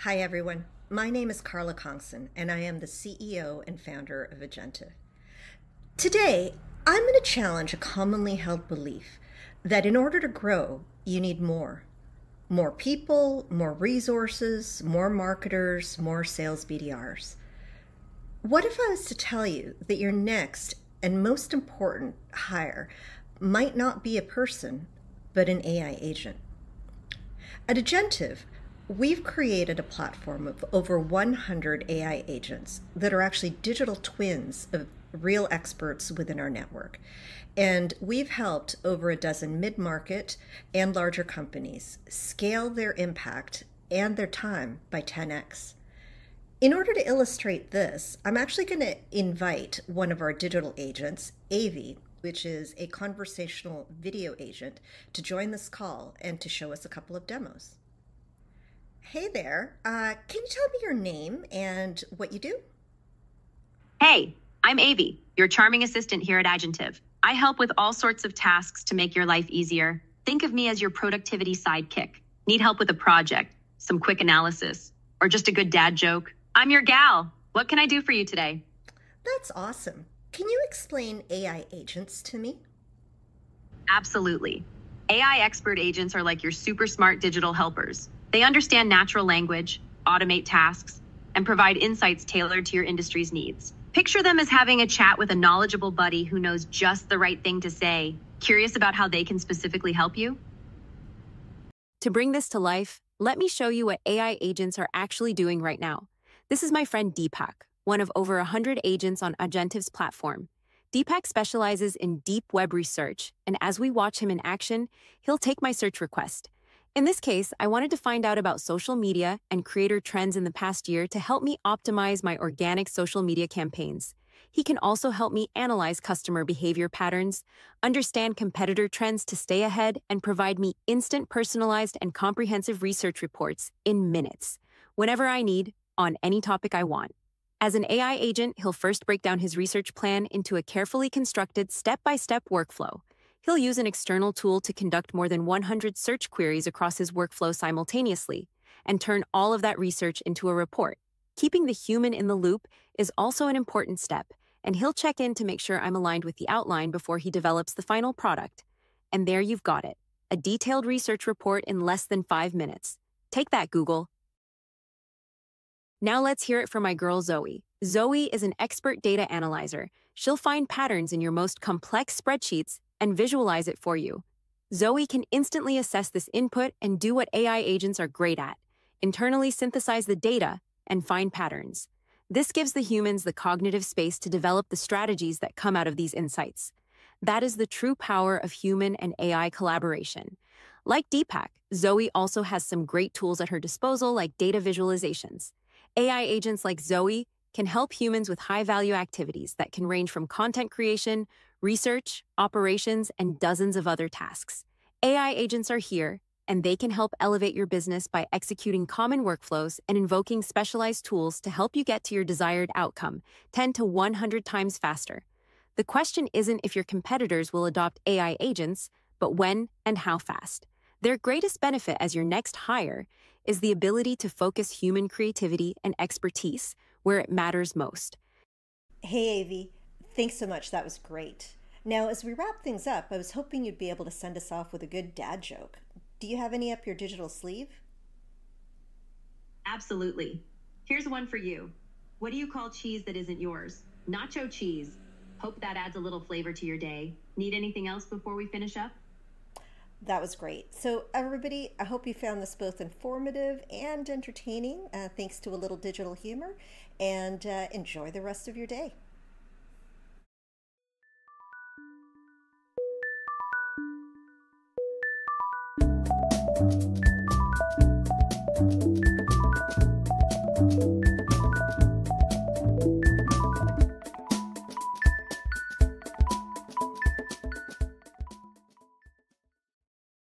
Hi everyone, my name is Karla Congson and I am the CEO and founder of Agentiv. Today, I'm going to challenge a commonly held belief that in order to grow, you need more people, more resources, more marketers, more sales BDRs. What if I was to tell you that your next and most important hire might not be a person, but an AI agent? At Agentiv, we've created a platform of over 100 AI agents that are actually digital twins of real experts within our network. And we've helped over a dozen mid-market and larger companies scale their impact and their time by 10x. In order to illustrate this, I'm actually going to invite one of our digital agents, Avi, which is a conversational video agent, to join this call and to show us a couple of demos. Hey there, can you tell me your name and what you do? Hey, I'm Avi, your charming assistant here at Agentiv. I help with all sorts of tasks to make your life easier. Think of me as your productivity sidekick. Need help with a project, some quick analysis, or just a good dad joke? I'm your gal. What can I do for you today? That's awesome. Can you explain AI agents to me? Absolutely. AI expert agents are like your super smart digital helpers. They understand natural language, automate tasks, and provide insights tailored to your industry's needs. Picture them as having a chat with a knowledgeable buddy who knows just the right thing to say. Curious about how they can specifically help you? To bring this to life, let me show you what AI agents are actually doing right now. This is my friend Deepak, one of over 100 agents on Agentiv's platform. Deepak specializes in deep web research, and as we watch him in action, he'll take my search request. In this case, I wanted to find out about social media and creator trends in the past year to help me optimize my organic social media campaigns. He can also help me analyze customer behavior patterns, understand competitor trends to stay ahead, and provide me instant personalized and comprehensive research reports in minutes, whenever I need, on any topic I want. As an AI agent, he'll first break down his research plan into a carefully constructed step-by-step workflow. He'll use an external tool to conduct more than 100 search queries across his workflow simultaneously and turn all of that research into a report. Keeping the human in the loop is also an important step, and he'll check in to make sure I'm aligned with the outline before he develops the final product. And there you've got it, a detailed research report in less than 5 minutes. Take that, Google. Now let's hear it from my girl, Zoe. Zoe is an expert data analyzer. She'll find patterns in your most complex spreadsheets and visualize it for you. Zoe can instantly assess this input and do what AI agents are great at, internally synthesize the data and find patterns. This gives the humans the cognitive space to develop the strategies that come out of these insights. That is the true power of human and AI collaboration. Like Deepak, Zoe also has some great tools at her disposal like data visualizations. AI agents like Zoe can help humans with high-value activities that can range from content creation, research, operations, and dozens of other tasks. AI agents are here, and they can help elevate your business by executing common workflows and invoking specialized tools to help you get to your desired outcome 10 to 100 times faster. The question isn't if your competitors will adopt AI agents, but when and how fast. Their greatest benefit as your next hire is the ability to focus human creativity and expertise where it matters most. Hey, Avi. Thanks so much. That was great. Now, as we wrap things up, I was hoping you'd be able to send us off with a good dad joke. Do you have any up your digital sleeve? Absolutely. Here's one for you. What do you call cheese that isn't yours? Nacho cheese. Hope that adds a little flavor to your day. Need anything else before we finish up? That was great. So everybody, I hope you found this both informative and entertaining, thanks to a little digital humor, and enjoy the rest of your day.